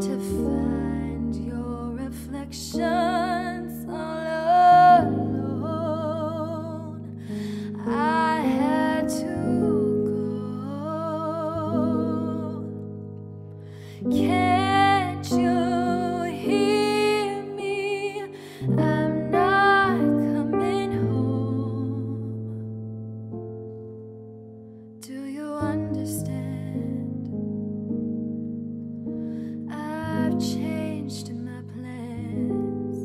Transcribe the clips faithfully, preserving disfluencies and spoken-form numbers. To find your reflections all alone. I had to go. Can't you hear me? I'm not coming home. Do you understand? Changed my plans,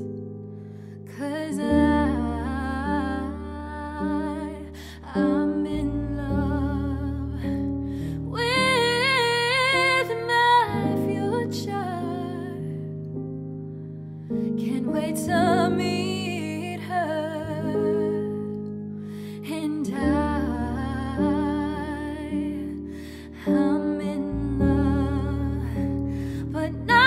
'cause I, I'm in love with my future. Can't wait to meet her, and I, I'm in love, but not.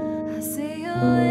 I see you.